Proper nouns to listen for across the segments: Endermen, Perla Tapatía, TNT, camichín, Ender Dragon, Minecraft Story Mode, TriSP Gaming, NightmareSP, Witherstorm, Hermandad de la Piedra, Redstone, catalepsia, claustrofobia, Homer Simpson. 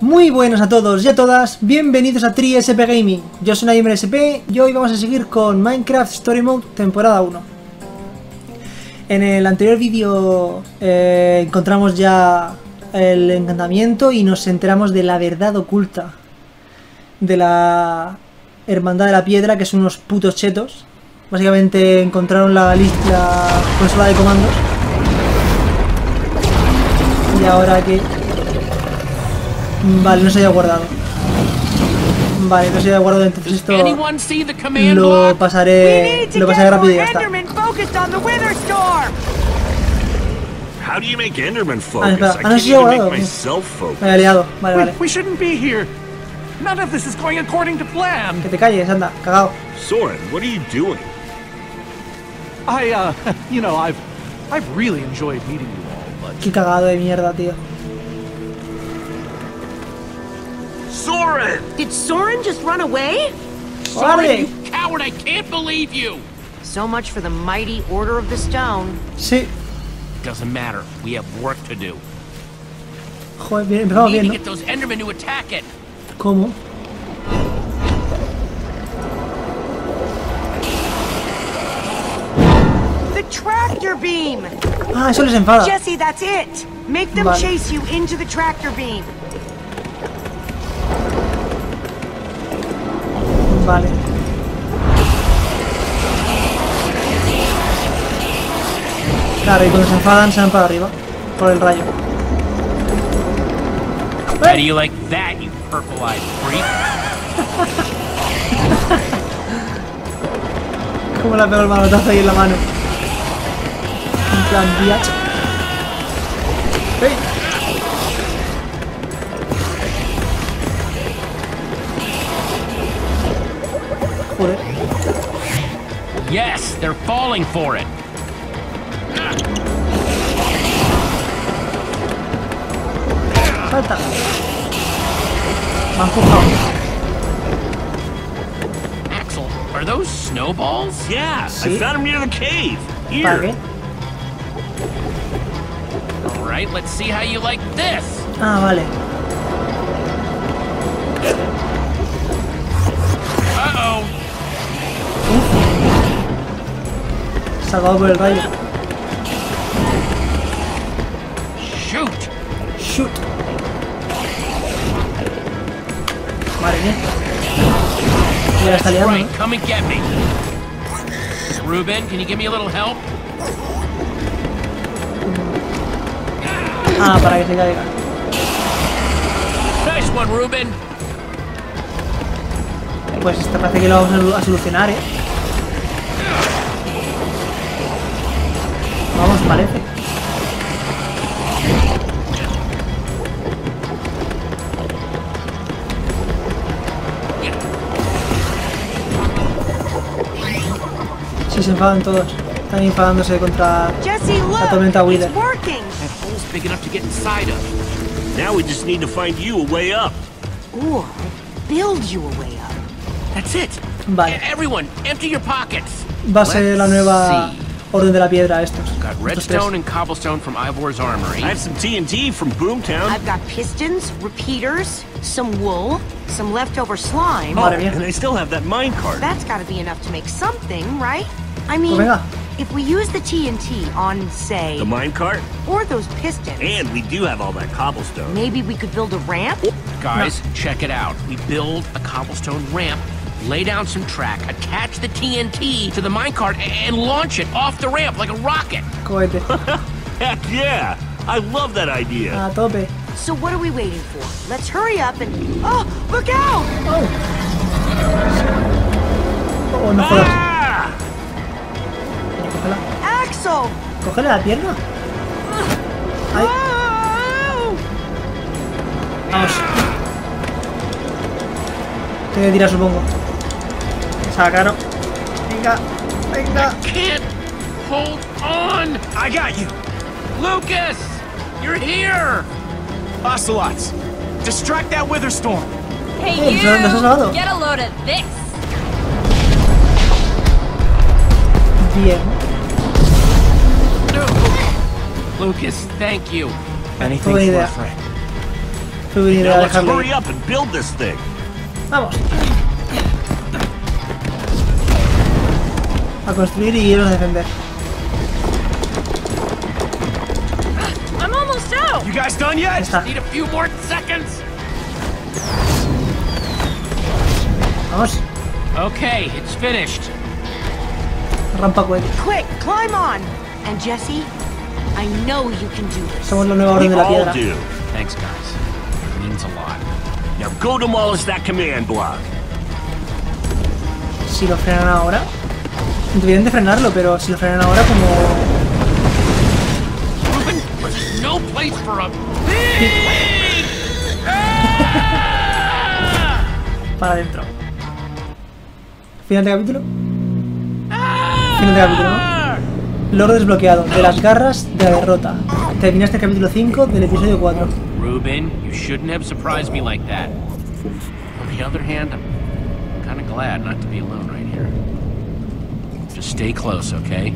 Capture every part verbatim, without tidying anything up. Muy buenas a todos y a todas, bienvenidos a TriSP Gaming. Yo soy NightmareSP y hoy vamos a seguir con Minecraft Story Mode temporada uno. En el anterior vídeo eh, encontramos ya el encantamiento y nos enteramos de la verdad oculta de la Hermandad de la Piedra, que son unos putos chetos. Básicamente encontraron la, la consola de comandos y ahora que... Vale, no se había guardado. Vale, no se había guardado, entonces esto lo pasaré, lo pasaré rápido y ya está. How do you make Endermen focus? Ah, no, sí, guardado. Me he liado. Vale, vale. We shouldn't be here. None of this is going according to plan. Que te calles, anda, cagao. Soren, what are you doing? I, uh, you know, I've, I've really enjoyed meeting you all, but. Qué cagado de mierda, tío. Soren! Did Soren just run away? Soren, you coward! I can't believe you. So much for the mighty order of the stone. Sí. Doesn't matter. We have work to do. Joder, bien, empezamos bien, ¿no? We need to get those Endermen to attack it. ¿Cómo? The tractor beam. Ah, eso les enfada. Jesse, that's it. Make them vale. Chase you into the tractor beam. Vale. Claro, y cuando se enfadan se van para arriba por el rayo. How do you like that, you purple-eyed freak? Como le pego el manotazo ahí en la mano. En plan, día. ¡Hey! Joder. Yes, they're falling for it. Salta. Me han empujado. Axel, are those snowballs? Yeah, sí. I found them near the cave. Here. All right, let's see how you like this. Ah, vale. Uh-oh. Uh. Salvado por el rayo. Shoot. Shoot. Vale, bien. Ya está liado, ¿no? Ah, para que se caiga. Pues esta parece que lo vamos a solucionar, ¿eh? Vamos, parece. Se enfadan todos. Están enfadándose contra la tormenta Wither. Now we just need to find you a way up. Or build you a way up. That's it. Vale. Everyone, empty your pockets. Va a ser la nueva Orden de la Piedra estos. Got redstone and cobblestone from Ivor's armory. I have some T N T from Boomtown. I've got pistons, repeaters, some wool, some leftover slime. Madre mía. And I still have that minecart. That's got to be enough to make something, right? I mean, if we use the T N T on, say, the minecart or those pistons, and we do have all that cobblestone, maybe we could build a ramp. Guys, no. Check it out. We build a cobblestone ramp, lay down some track, attach the T N T to the minecart, and launch it off the ramp like a rocket. Cohete. Heck yeah! I love that idea. Ah, tope. So what are we waiting for? Let's hurry up and oh, look out! Oh, oh no. Ah! Axel, cógele la pierna. Ay. Vamos. Tengo que tirar, supongo. Sacaron. Venga, venga. I can't hold on. I got you, Lucas. You're here. Ocelots, distract that Witherstorm. Hey you. Get a load of this. Bien. Lucas, thank you. Anything for a friend. subir a dejarlo. Vamos a construir y irnos a defender. You guys done yet? Está. Need a few more seconds. Vamos. Okay, it's finished. Rampa cuello. Quick, climb on. And Jesse, I know you can do this. Somos la nueva orden de la piedra. We all do. Thanks, guys. It means a lot. Now go demolish that command block. Si lo frenan ahora, debieron de frenarlo, pero si lo frenan ahora como. No place for a big... Para adentro. Final de capítulo. Final de capítulo, ¿no? Lore desbloqueado. De las garras de la derrota. Terminaste el capítulo cinco del episodio cuatro. Ruben, you shouldn't have surprised me like that. On the other hand, I'm kind of glad not to be alone right here. Just stay close, okay?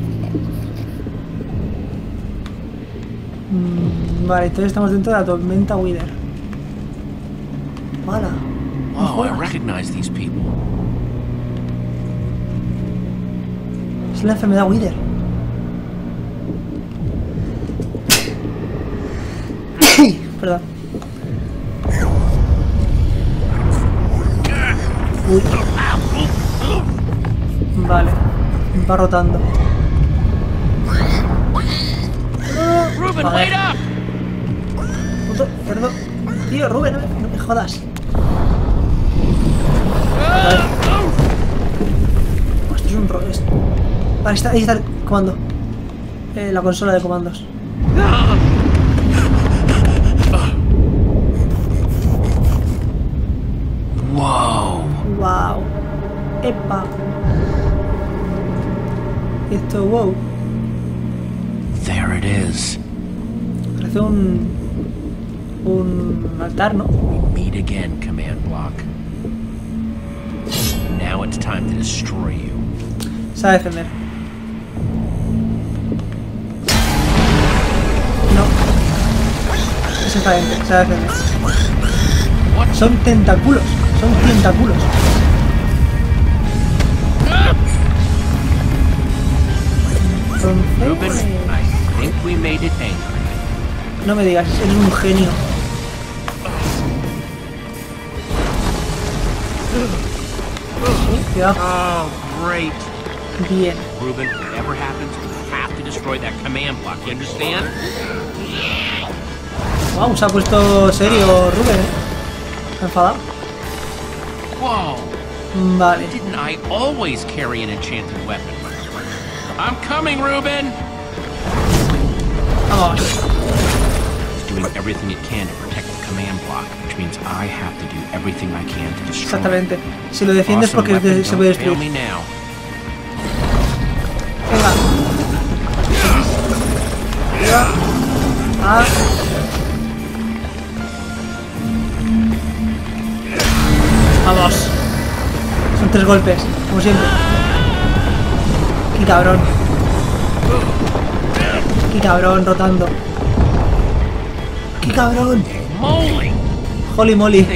Vale, entonces estamos dentro de la tormenta Wither. Mala. Oh, I recognize these people. Es la enfermedad Wither. Perdón. Uy. Vale, va rotando. Ruben, wait up. Puto, perdón. Tío, Ruben, no me jodas. Oh, esto es un robot. Vale, está, ahí está el comando. Eh, la consola de comandos. Wow. Wow. Epa. Esto, wow. There it is. Parece un un altar, ¿no? We meet again, command block. Now it's time to destroy you. Se va a defender. No. Ese está dentro, se va a defender. Son tentáculos, son tentáculos. Entonces... No me digas, eres un genio. Oh, great. Bien. Ruben, whatever happens, we have to destroy that command block. You understand? Wow, se ha puesto serio, Ruben. Enfadado. Wow. Vale. Didn't I always carry an enchanted weapon? I'm coming, Ruben. Vamos. Exactamente. Si lo defiendes porque se, se puede destruir. Venga. Venga. Ah. Vamos. Son tres golpes, como siempre. Qué cabrón. ¡Qué cabrón rotando! ¡Qué cabrón! ¡Holy moly!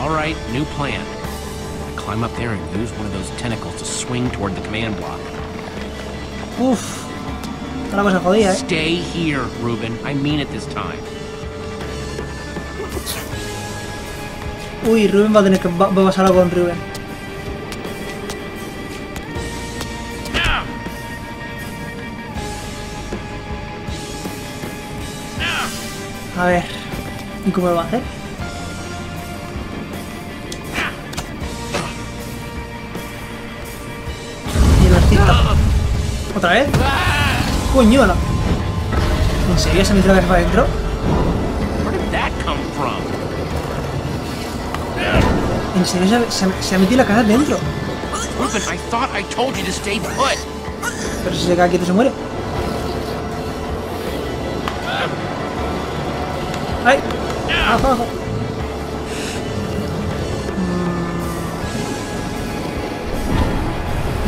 Alright, new plan. Climb up there and use one of those tentacles to swing toward the command block. Uff. Está la cosa jodida, eh. Stay here, Ruben. I mean it this time. Uy, Ruben va a tener que va, va a pasar algo con Ruben. A ver, ¿y cómo lo va a hacer? Y el artista. ¿Otra vez? ¡Coño! No. ¿En serio se metió la cabeza para adentro? ¿En serio se, se, se ha metido la cabeza adentro? Pero si se cae quieto se muere. ¡Ay! ¡Abajo, abajo!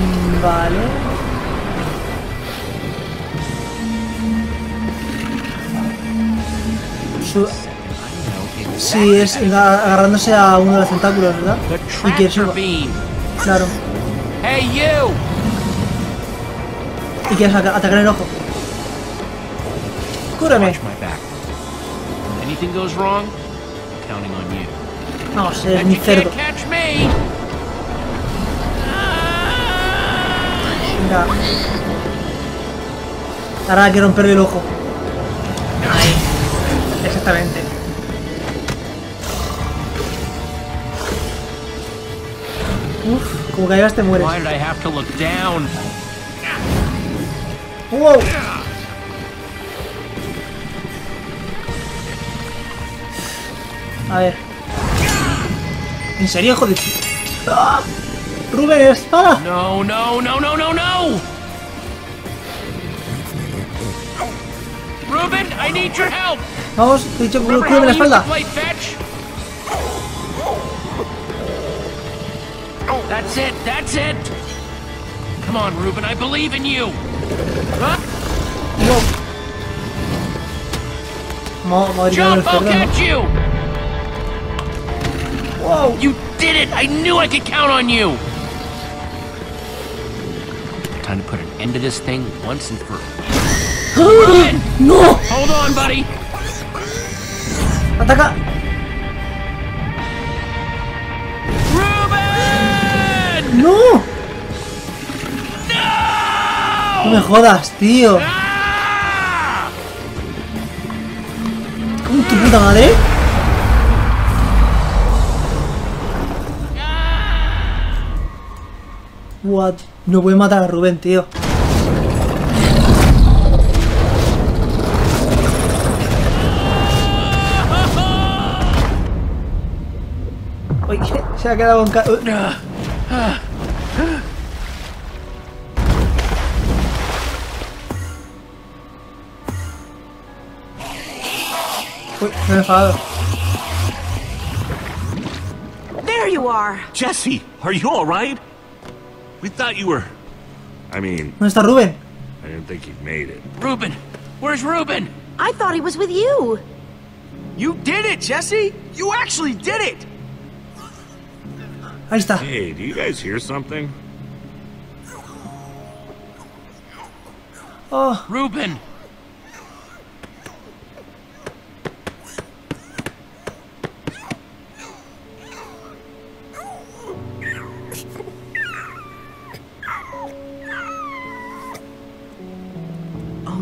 Mm. Vale. su... Sí, es agarrándose a uno de los tentáculos, ¿verdad? Y que suba. Claro. Y quieres atacar el ojo. Cúrame. Vamos, eres mi cerdo. Venga. Ahora hay que romperle el ojo. Ahí. Exactamente. Uf, como caigas te mueres. ¡Wow! A ver. ¿En serio, joder? ¡Ah! ¡Rubén, espada! No, no, no, no, no, no. Rubén, I need your help. Vamos, te he dicho que cúbreme la espalda. That's it, that's it. Come on, Rubén, I believe in you. ¿Ah? No. Madre mía, I'll catch you. Wow. You did it! I knew I could count on you! Time to put an end to this thing once and for all. No! Hold on, buddy! Ataca! Rubén! No! No! No me jodas, tío. Ah! ¿Cómo tu puta madre? What? No voy a matar a Rubén, tío. Uy, se ha quedado en ca... Uy, me he enfadado. There you are. Jesse, are you all right? We thought you were... I mean... ¿Dónde está Rubén? I didn't think he'd made it. Rubén! Where's Rubén? I thought he was with you. You did it, Jesse! You actually did it! Ahí está. Hey, do you guys hear something? Oh, Rubén!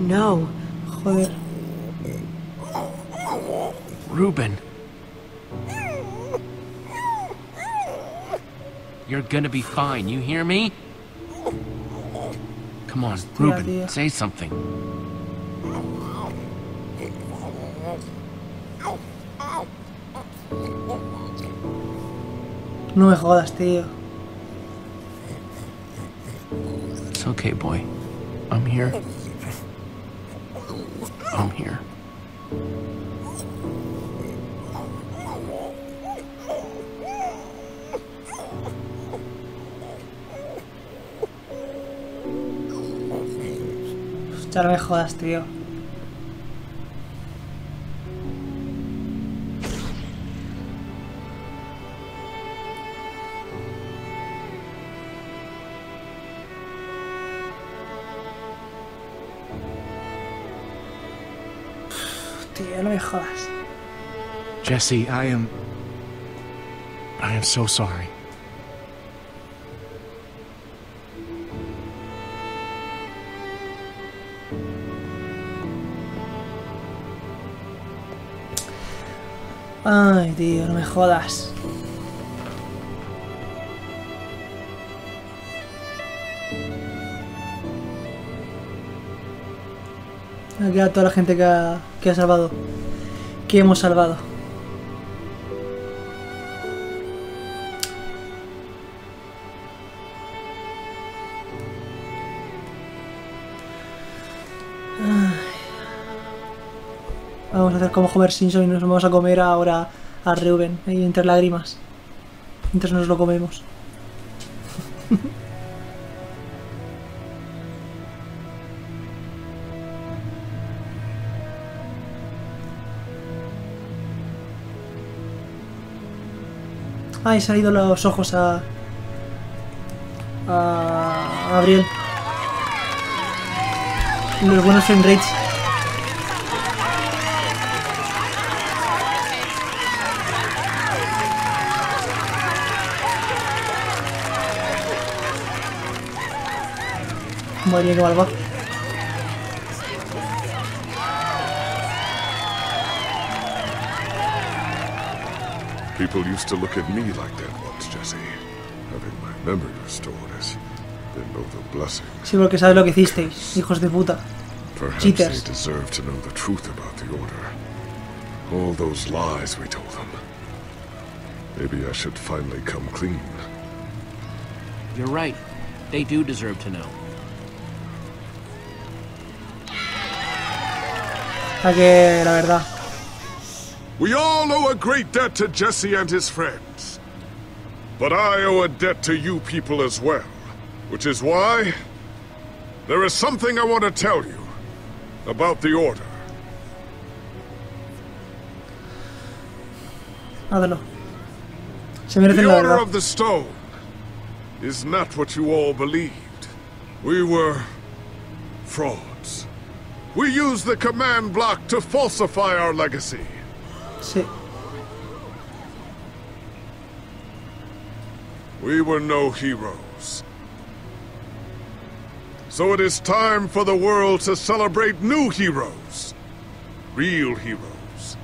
No. Joder. Rubén. You're gonna be fine, you hear me? Come on, Rubén, say something. No me jodas, tío. It's okay, boy. I'm here. I'm here. Ya no me jodas, tío. Jesse, I am... I am so sorry. Ay, tío, no me jodas. Aquí a toda la gente que ha, que ha salvado. Que hemos salvado. Vamos a hacer como Homer Simpson y nos vamos a comer ahora a Rubén, ahí entre lágrimas. Mientras nos lo comemos. Ah, he salido los ojos a... A... Gabriel. Los buenos frame rates. Madre mía, que mal va. People used to look at me like that once, Jesse. Having my memory restored is they know the blessing. Sí, porque sabes lo que hicisteis, hijos de puta. Cheaters. Perhaps they deserve to know the truth about the order. All those lies we told them. Maybe I should finally come clean. You're right. They do deserve to know. A que la verdad. We all owe a great debt to Jesse and his friends. But I owe a debt to you people as well. Which is why... there is something I want to tell you about the Order. Hágalo. Se merece la verdad. The Order of the Stone is not what you all believed. We were... frauds. We used the command block to falsify our legacy. Sí. We were no heroes. So it is time for the world to celebrate new heroes. Real heroes.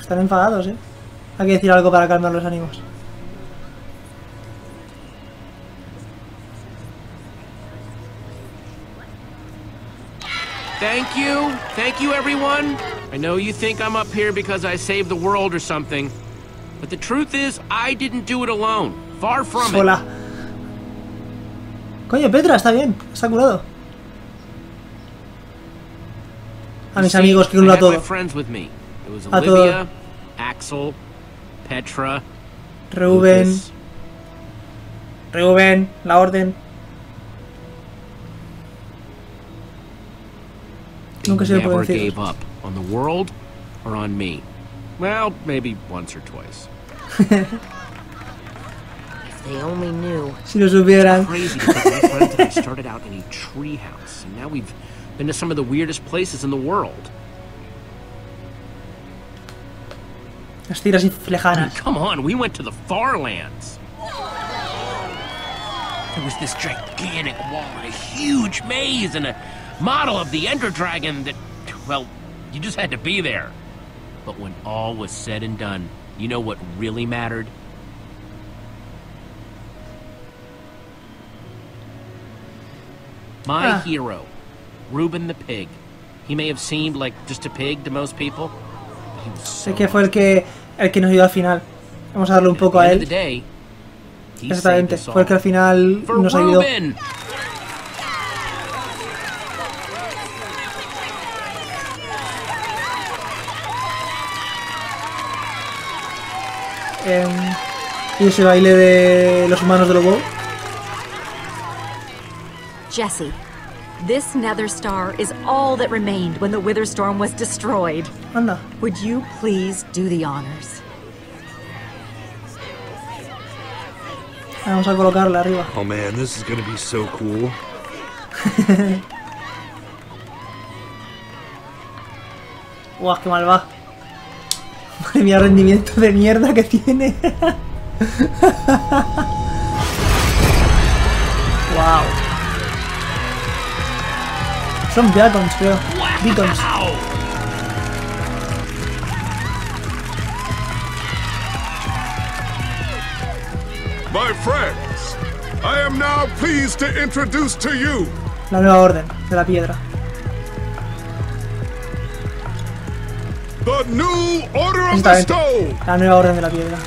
Están enfadados, ¿eh? Hay que decir algo para calmar los ánimos. Thank you, thank you everyone. I know you think I'm up here because I saved the world or something, but the truth is I didn't do it alone. Far from it. Hola. Coño, Petra, está bien, está curado. A mis amigos que cura todo. A todo. Axel, Petra, Reuben, Reuben, la orden. Nunca se lo puedo decir. Si lo supieran. Las tiras y lejanas. Come on, we went to the far lands. There was this gigantic wall, a huge maze, and a model of the Ender Dragon that, well, you just had to be there. But when all was said and done, you know what really mattered? My ah. hero, Reuben the Pig. He may have seemed like just a pig to most people. He was so que fue el que, el que nos ayudó al final. Vamos a darle un poco a él. Day, Exactamente, fue el que al final nos ayudó. Reuben. Y ese baile de los humanos de los WoW. Jesse, this nether star is all that remained when the Witherstorm was destroyed. Anda. Would you please do the honors? Vamos a colocarla arriba. Oh man, this is going to be so cool. Guau, qué mal va. Madre mía, rendimiento de mierda que tiene. Wow. Son beacons, creo. Beacons. My friends, I am now pleased to introduce to you la nueva orden de la piedra. The new order of the stone. La nueva orden de la piedra.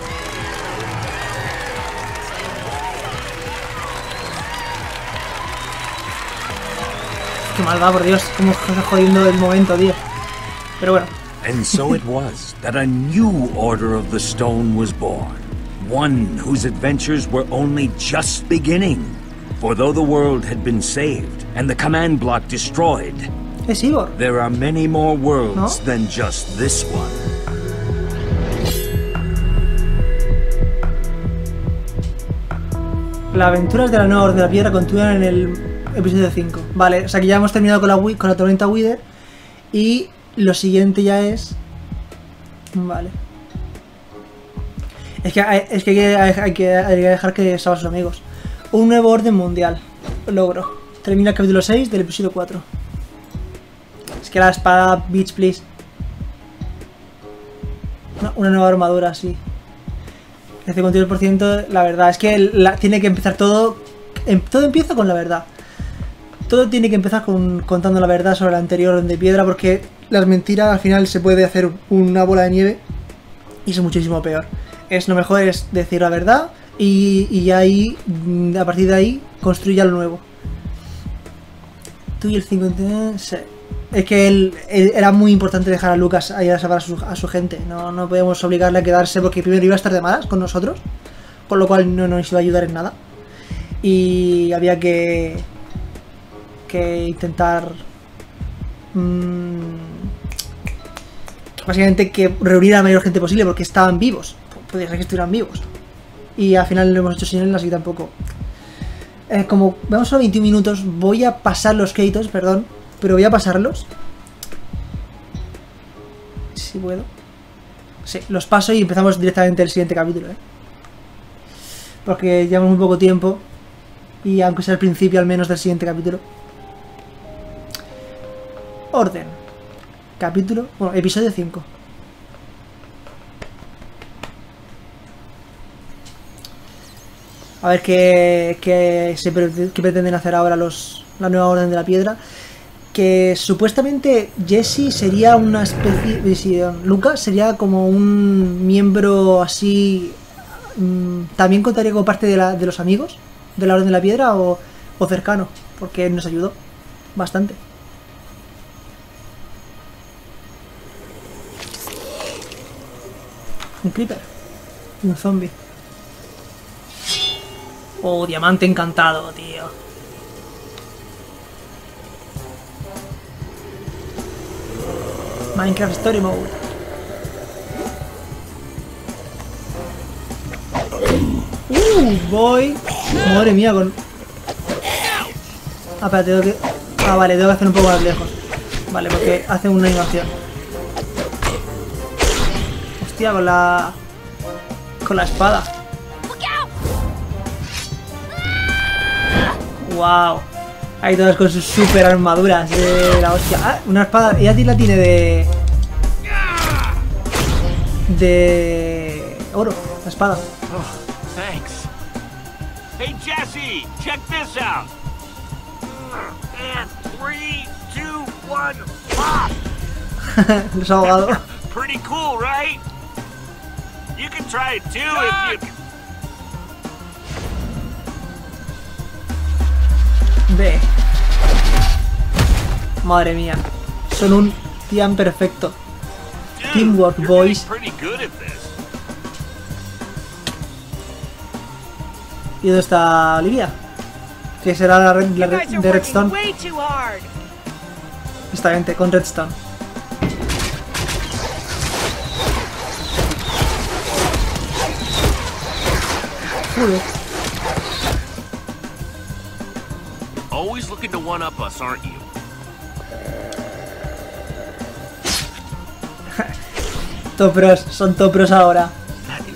Qué mal va, por Dios, cómo estás jodiendo el momento, tío. Pero bueno. And so it was that a new order of the stone was born. One whose adventures were only just beginning. For though the world had been saved and the command block destroyed, Es Igor. There are many more worlds, ¿no?, than just this one. Las aventuras de la nueva orden de la piedra continúan en el episodio cinco. Vale, o sea que ya hemos terminado con la, con la tormenta Wither. Y lo siguiente ya es... Vale. Es que hay, es que, hay que, hay que, hay que dejar que salgan sus amigos. Un nuevo orden mundial. Logro. Termina el capítulo seis del episodio cuatro. Es que la espada, bitch, please. No, una nueva armadura, sí. El cincuenta y dos por ciento, la verdad. Es que la, tiene que empezar todo... Em, todo empieza con la verdad. Todo tiene que empezar con, contando la verdad sobre la anterior orden de piedra, porque las mentiras al final se puede hacer una bola de nieve y es muchísimo peor. Es lo mejor es decir la verdad y, y ahí, a partir de ahí, construya lo nuevo. Tú y el cincuenta... Sí. Es que él, él, era muy importante dejar a Lucas ahí a salvar a su, a su gente. No, no podíamos obligarle a quedarse porque primero iba a estar de malas con nosotros, con lo cual no nos iba a ayudar en nada. Y había que, que intentar... Mmm, básicamente que reunir a la mayor gente posible porque estaban vivos. Podría ser que estuvieran vivos. Y al final lo hemos hecho sin él, así tampoco. Eh, como vamos solo veintiún minutos, voy a pasar los créditos, perdón. Pero voy a pasarlos. Si puedo. Sí, los paso y empezamos directamente el siguiente capítulo, ¿eh? Porque llevamos muy poco tiempo. Y aunque sea el principio al menos del siguiente capítulo. Orden. Capítulo... Bueno, episodio cinco. A ver qué, qué, se, qué pretenden hacer ahora los, la nueva orden de la piedra. Que supuestamente Jesse sería una especie... Lucas sería como un miembro así... También contaría como parte de, la, de los amigos de la Orden de la Piedra o, o cercano, porque nos ayudó bastante. Un creeper. Un zombie. Oh, diamante encantado, tío. Minecraft Story Mode. Uh, voy. Madre mía, con... Ah, espera, tengo que... Ah, vale, tengo que hacer un poco más lejos. Vale, porque hace una animación. Hostia, con la... Con la espada. Wow. Ahí todas con sus super armaduras de la hostia. Ah, una espada. Ella la tiene de... De... Oro. La espada. Oh, thanks. Hey, Jesse, check this out. And three, two, one, pop. Los ahogados. Pretty cool, right? You can try it too if you... B. Madre mía, son un team perfecto. Teamwork, boys. ¿Y dónde está Olivia? Que será la red de Redstone. Esta gente con Redstone. Joder. Always looking to one up us, aren't you? Topros, son topros ahora.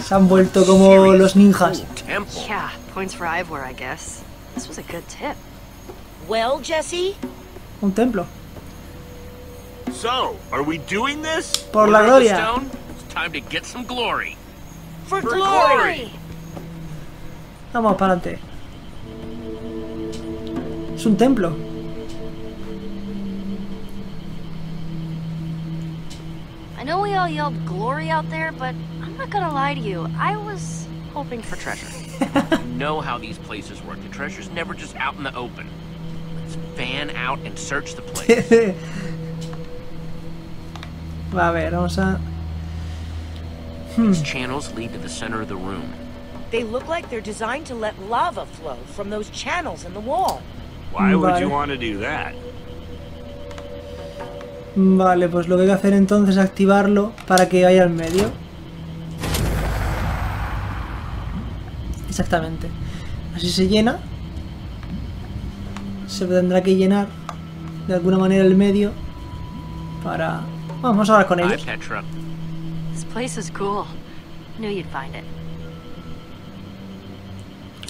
Se han vuelto como los ninjas. Yeah, points for Ivor, I guess. This was a good tip. Well, Jesse. Un templo. So, are we doing this? Por la gloria. It's time to get some glory. For glory. Vamos para adelante. Es un templo. I know we all yelled glory out there, but I'm not gonna lie to you. I was hoping for treasure. You know how these places work. The treasure's never just out in the open. Let's fan out and search the place. Va a ver, vamos a... Hmm. These channels lead to the center of the room. They look like they're designed to let lava flow from those channels in the wall. Why would you want to do that? Vale, pues lo que hay que hacer entonces es activarlo para que vaya al medio. Exactamente. Así se llena. Se tendrá que llenar de alguna manera el medio para... Vamos a hablar con ellos.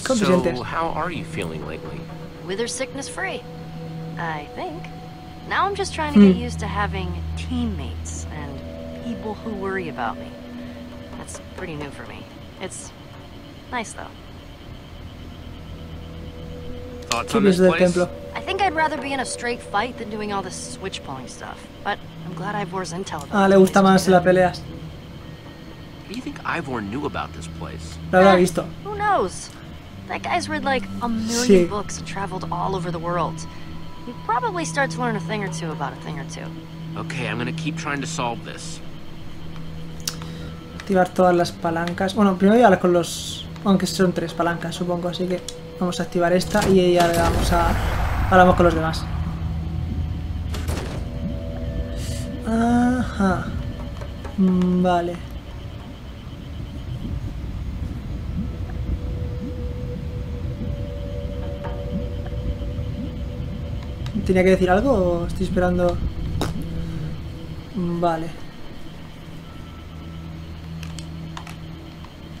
¿Cómo te sientes? Wither sickness free, I think. Now I'm just trying to get used to having teammates and people who worry about me. That's pretty new for me. It's nice though. Thoughts on this place? I think I'd rather be in a straight fight than doing all this switch pulling stuff. But I'm glad Ivor's intel about. Ah, le gusta más las peleas. Do you think Ivor knew about this place? Lo habrá visto. Who knows? That guy's read like a million sí. books and traveled all over the world. He probably starts to learn a thing or two about a thing or two. Okay, I'm gonna keep trying to solve this. Activar todas las palancas. Bueno, primero voy a hablar con los... Aunque son tres palancas, supongo, así que vamos a activar esta y ya le vamos a... Hablamos con los demás. Ajá. Vale. ¿Tenía que decir algo o estoy esperando? Vale.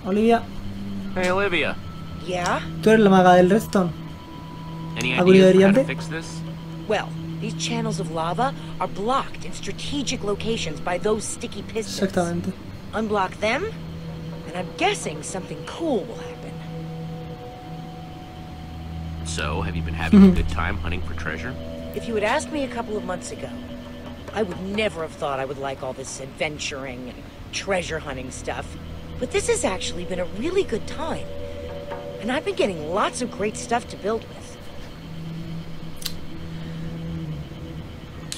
Olivia. Hey, Olivia. Yeah? ¿Tú eres la maga del Redstone? ¿Acudido brillante? Well, these channels of lava are blocked in strategic locations by those sticky pistons. Exactamente. Unblock them, and I'm guessing something cool will happen. So, have you been having a good time hunting for treasure? If you had asked me a couple of months ago, I would never have thought I would like all this adventuring and treasure hunting stuff. But this has actually been a really good time. And I've been getting lots of great stuff to build with.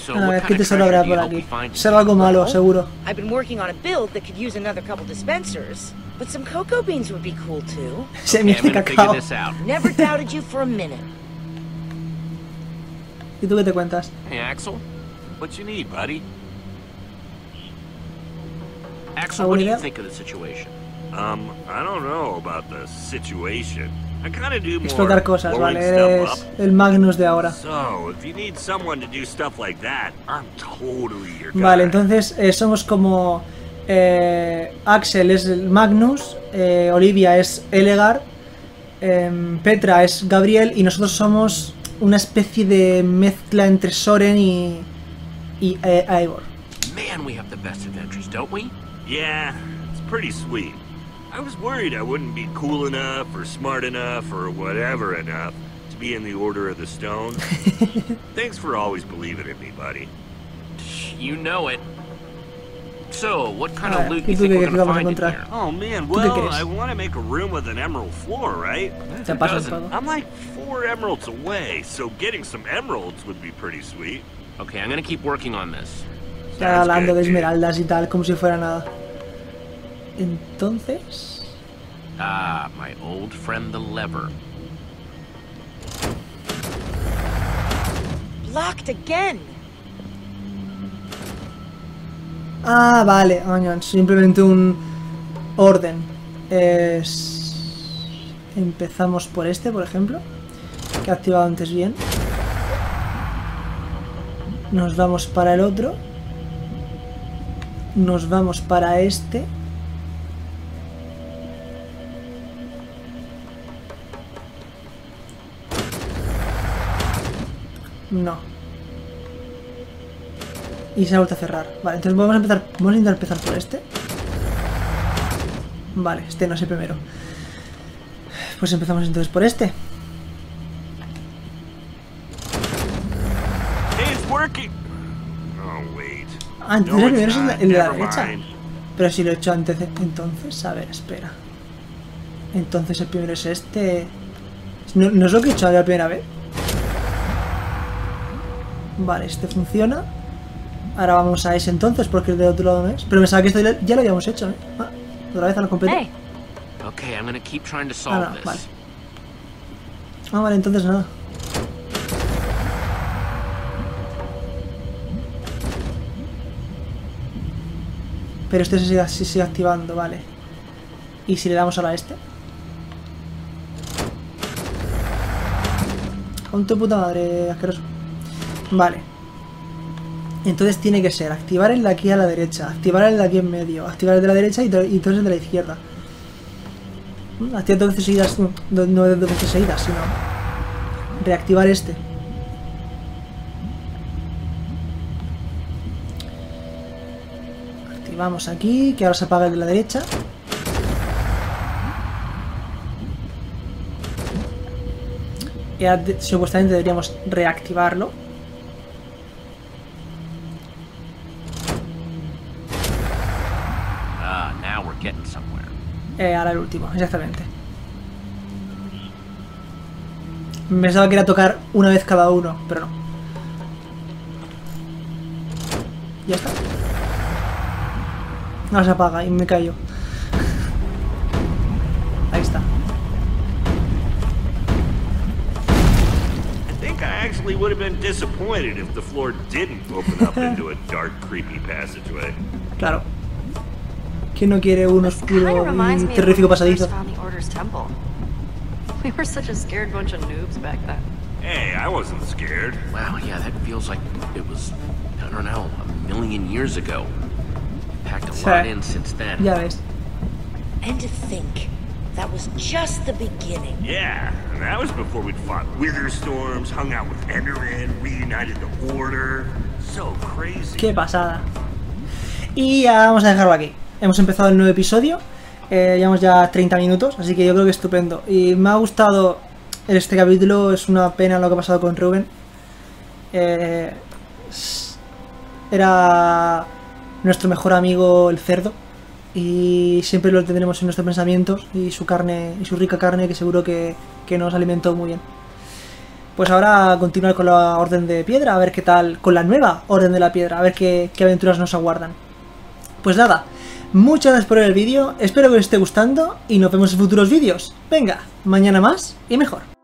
So, what kind of treasure do you hope we find? Será algo malo, seguro. I've been working on a build that could use another couple dispensers. But some cocoa beans would be cool too. Okay, I'm gonna figure this out. Never doubted you for a minute. ¿Y tú qué te cuentas? Hey Axel, what you need, buddy? Axel, what do you think of the situation? Um, I don't know about the situation. I kind of do more. Explotar cosas, vale. Eres el Magnus de ahora. So, if you need someone to do stuff like that, I'm totally your guy. Vale, entonces eh, somos como. Eh, Axel es el Magnus, eh, Olivia es Elegar, eh, Petra es Gabriel y nosotros somos una especie de mezcla entre Soren y, y eh, Ivor. Man, we have the best adventures, don't we? Yeah, it's pretty sweet. I was worried I wouldn't be cool enough or smart enough or whatever enough to be in the Order of the Stone. Thanks for always believing in me, buddy. You know it. So, what kind of loot do you think we're gonna find in here? Oh man, well, I want to make a room with an emerald floor, right? I'm like four emeralds away, so getting some emeralds would be pretty sweet. Okay, I'm gonna keep working on this. Está hablando de esmeraldas y tal, como si fuera nada. Entonces. Ah, my old friend the lever. Blocked again. Ah, vale, simplemente un orden. Es... Empezamos por este, por ejemplo, que he activado antes bien. Nos vamos para el otro. Nos vamos para este. No. Y se ha vuelto a cerrar. Vale, entonces vamos a empezar. Vamos a intentar empezar por este. Vale, este no es el primero. Pues empezamos entonces por este. Ah, entonces el primero es el de la derecha. Pero si lo he hecho antes de... Entonces, a ver, espera. Entonces el primero es este. ¿No, no es lo que he hecho la primera vez? Vale, este funciona. Ahora vamos a ese entonces, porque el de otro lado no es. Pero pensaba que esto ya lo habíamos hecho, ¿eh? Ah, otra vez a lo completo. Okay, I'm gonna keep trying to solve ah, no, this. Vale. Ah, vale, entonces nada. Pero este se sigue, se sigue activando, vale. ¿Y si le damos ahora a este? Con tu puta madre, asqueroso. Vale. Entonces tiene que ser activar el de aquí a la derecha, activar el de aquí en medio, activar el de la derecha y todos el de la izquierda. Activar dos veces seguidas, no, no dos veces seguidas, sino reactivar este. Activamos aquí, que ahora se apaga el de la derecha. Y ahora supuestamente deberíamos reactivarlo. Eh, ahora el último, exactamente. Me pensaba que era tocar una vez cada uno, pero no. Ya está. No se apaga y me callo. Ahí está. I think I actually would have been disappointed if the floor didn't open up into a dark, creepy passageway. Claro. ¿Quién no quiere un oscuro, un terrífico pasadizo? We were such a scared bunch of noobs back then. Hey, I wasn't scared. Wow, yeah, that feels like it was, I don't know, a million years ago. Packed a lot in since then. Ya ves. And to think, that was just the beginning. Yeah, and that was before we'd fought Witherstorms, hung out with Endermen, reunited the Order. So crazy. Qué pasada. Y ya vamos a dejarlo aquí. Hemos empezado el nuevo episodio, eh, llevamos ya treinta minutos, así que yo creo que estupendo. Y me ha gustado este capítulo, es una pena lo que ha pasado con Rubén. Eh, era nuestro mejor amigo el cerdo, y siempre lo tendremos en nuestros pensamientos, y su carne, y su rica carne, que seguro que, que nos alimentó muy bien. Pues ahora a continuar con la Orden de Piedra, a ver qué tal, con la nueva Orden de la Piedra, a ver qué, qué aventuras nos aguardan. Pues nada. Muchas gracias por ver el vídeo, espero que os esté gustando y nos vemos en futuros vídeos. Venga, mañana más y mejor.